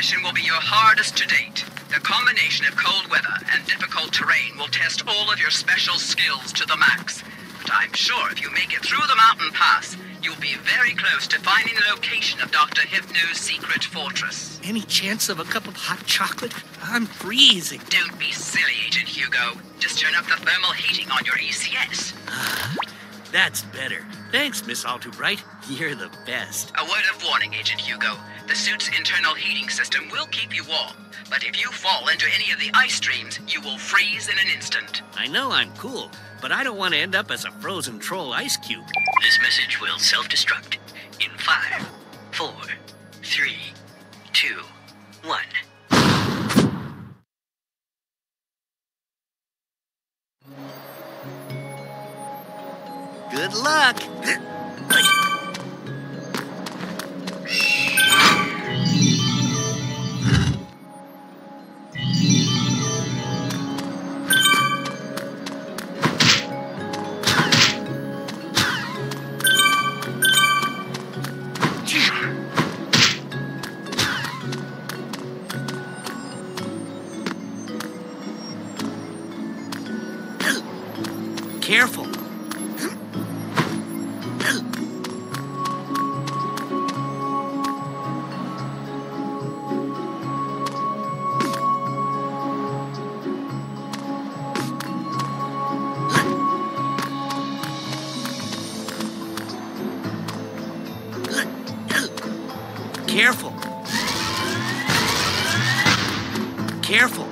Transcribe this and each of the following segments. mission will be your hardest to date. The combination of cold weather and difficult terrain will test all of your special skills to the max. But I'm sure if you make it through the mountain pass, you'll be very close to finding the location of Dr. Hypno's secret fortress. Any chance of a cup of hot chocolate? I'm freezing. Don't be silly, Agent Hugo. Just turn up the thermal heating on your ECS. That's better. Thanks, Miss Altubright. You're the best. A word of warning, Agent Hugo. The suit's internal heating system will keep you warm, but if you fall into any of the ice streams, you will freeze in an instant. I know I'm cool, but I don't want to end up as a frozen troll ice cube. This message will self-destruct in 5, 4, 3, 2, 1. Good luck! Careful! Careful! Careful!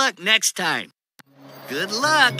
luck next time. Good luck.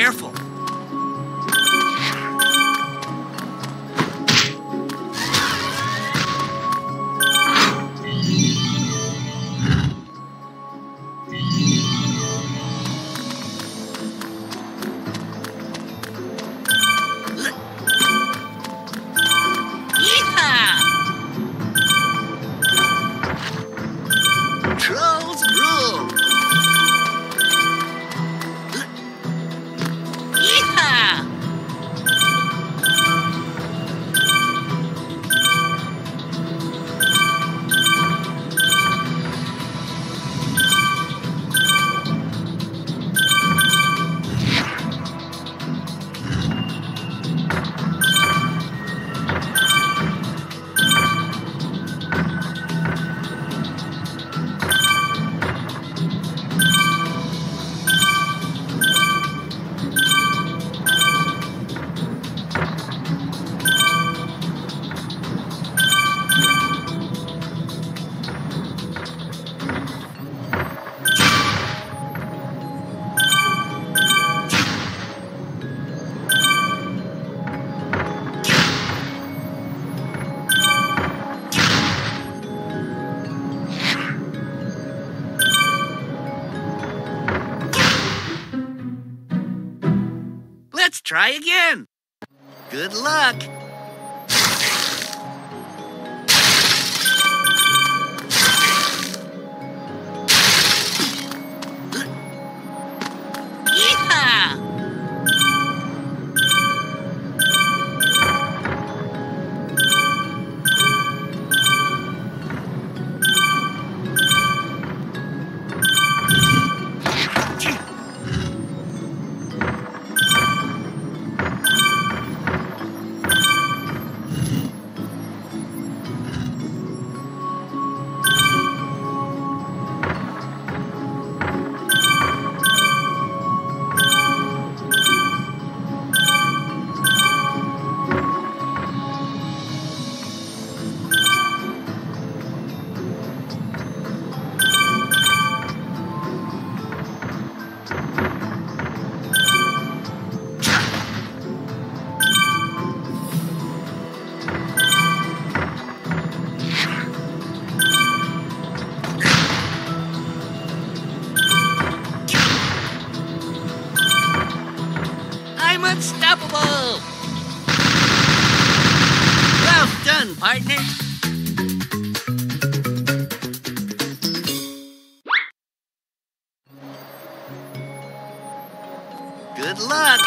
Careful. Let's try again. Good luck. Unstoppable! Well done, partner! Good luck!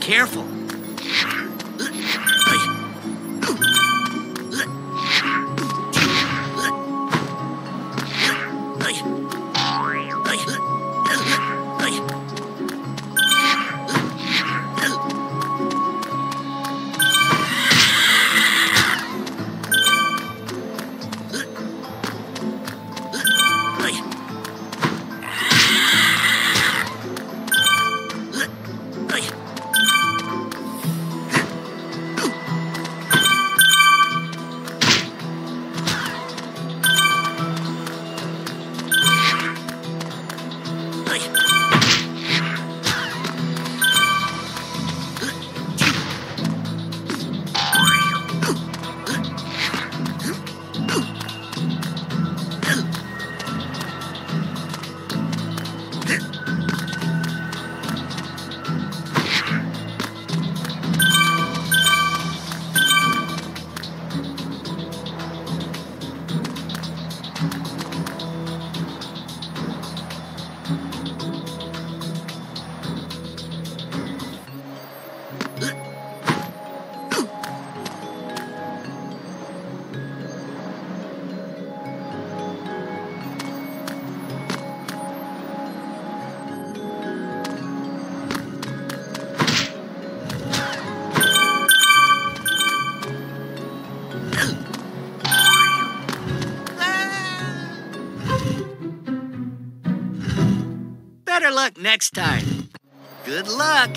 Careful. luck next time. Good luck.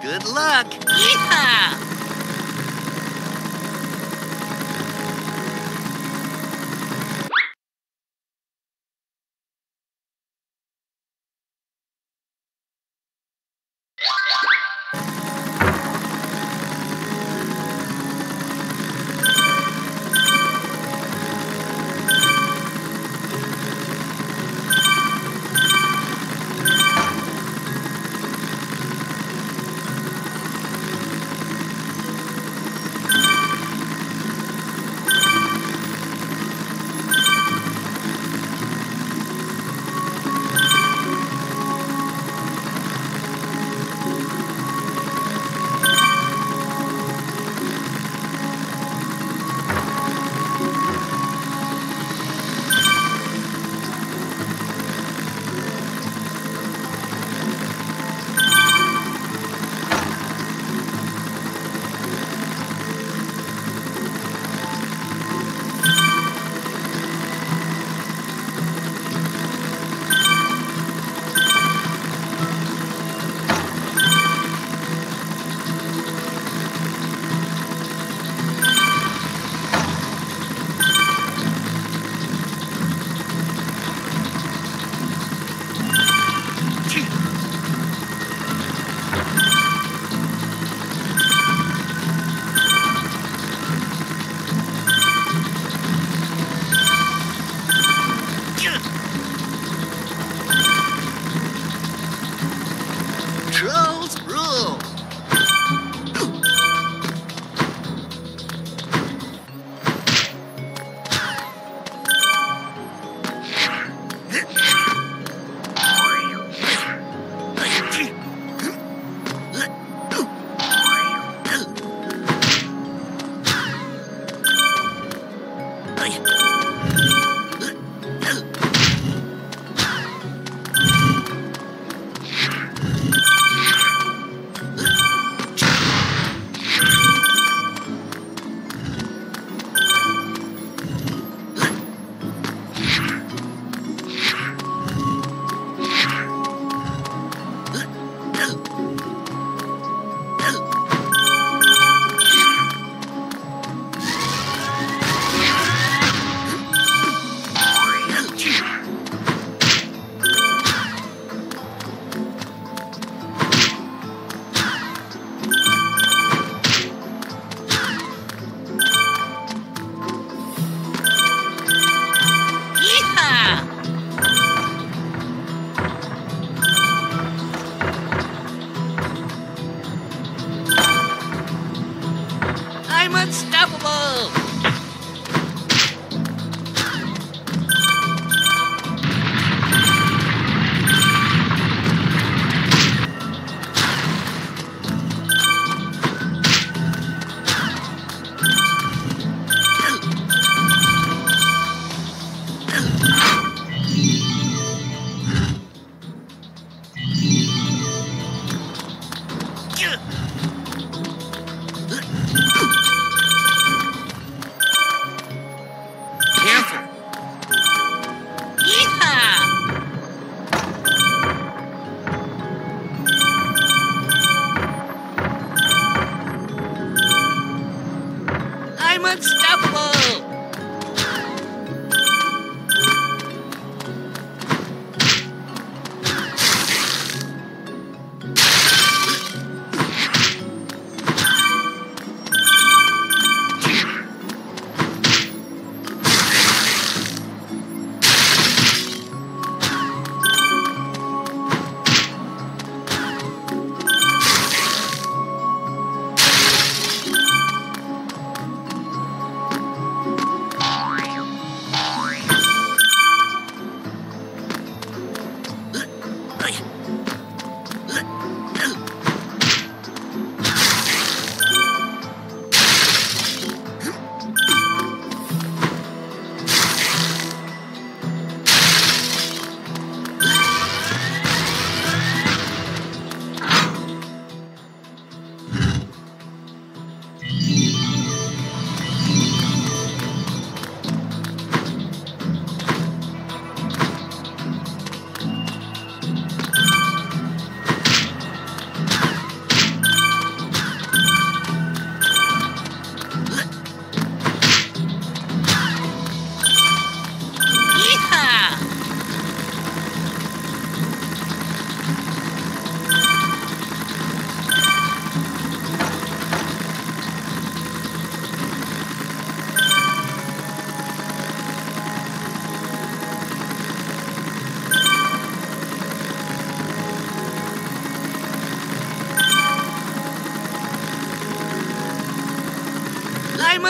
Good luck! Yeehaw!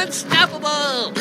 Unstoppable!